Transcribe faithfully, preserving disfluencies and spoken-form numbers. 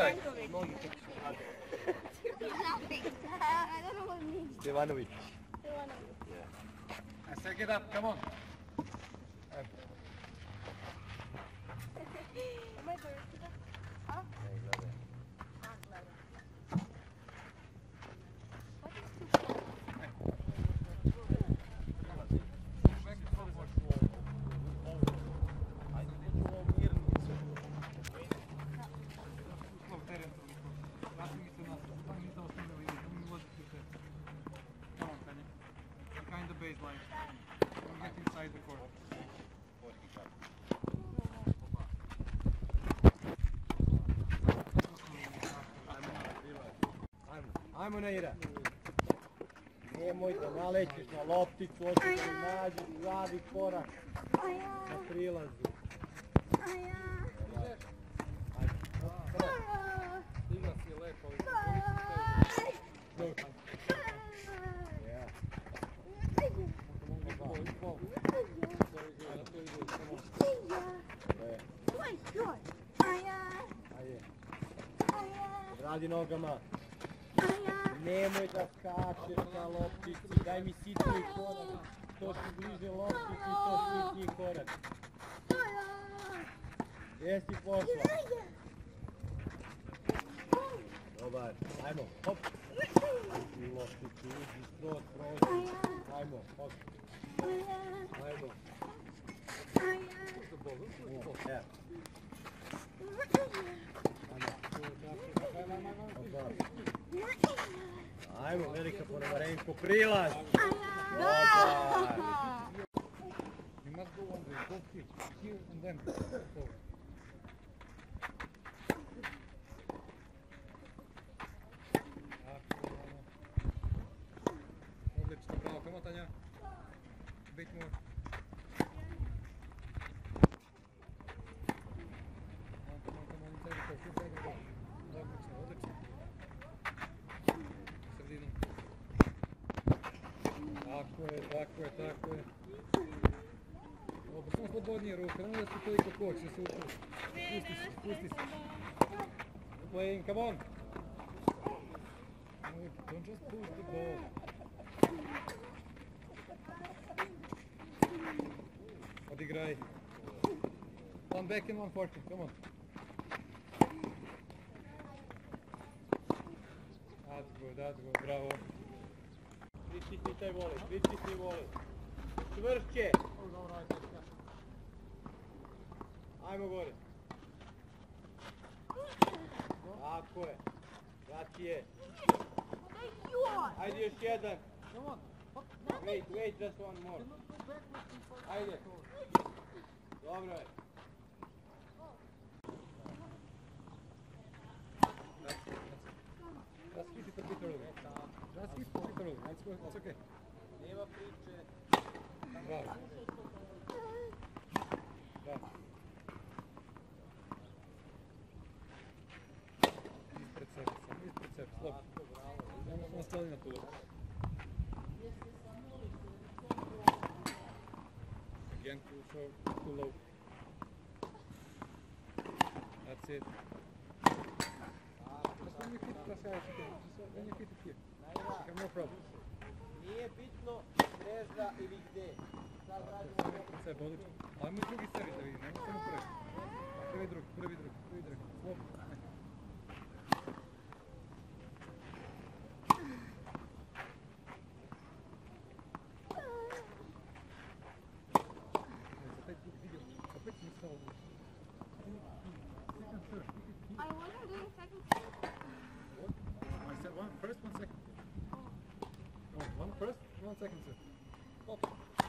side. No, you take it. I don't know what it means. Stevanovic. Stevanovic. Yeah. I said get up, come on. Up. Am I dirty? Huh? Yeah, baseline. When we get inside the court. Ajmo na Ira. Nemoj da nalećeš na lopticu, otiš i nađi glavi korak na prilazu. Stigla si lepo. Dobro. Radi nogama. Nemoj da skačeš na loptici. Daj mi sitni korak. To si bliže loptici, to sitni korak. Jesi pošla. Dobar, ajmo, hop. Loptici, uđi, strot, prođi. Ajmo, hop. Ajmo. Evo. Ajmo, velika ponovarenko, prilaz! Dobar! You must go on the top here, here and then forward. Odlično, bravo, come on Tanja. A bit more. Tako je, tako je, tako je. Oba, samo slobodnije ruke, nemoj da si toliko koči, da se upusti. Pusti se, pusti se. Playing, come on! Don't just push the ball. Odigraj. One back and one forty, come on. That's good, that's good, bravo. Pritisni taj voli, pritisni voli. Čvršće! Ajmo gore. Tako je. Vrati je. Ajde još jedan. Wait, wait, just one more. Ajde. Dobro je. Just hit it a bit early. Just hit it a bit early. It's, it's okay. Nema priče. Bravo. Bravo. Ispred sebe sam, ispred sebe. Slop. Nemo smo stali na tu. Again, too short, too low. That's it. When you hit it, just when you hit it here, you have no problem. Nije bitno mreža ili gde. Ajmo i drugi servis da vidim, ajmo samo prvi. Prvi drugi, prvi drugi, prvi drugi. Slop. One first, one second. One first, one second, sir. Stop.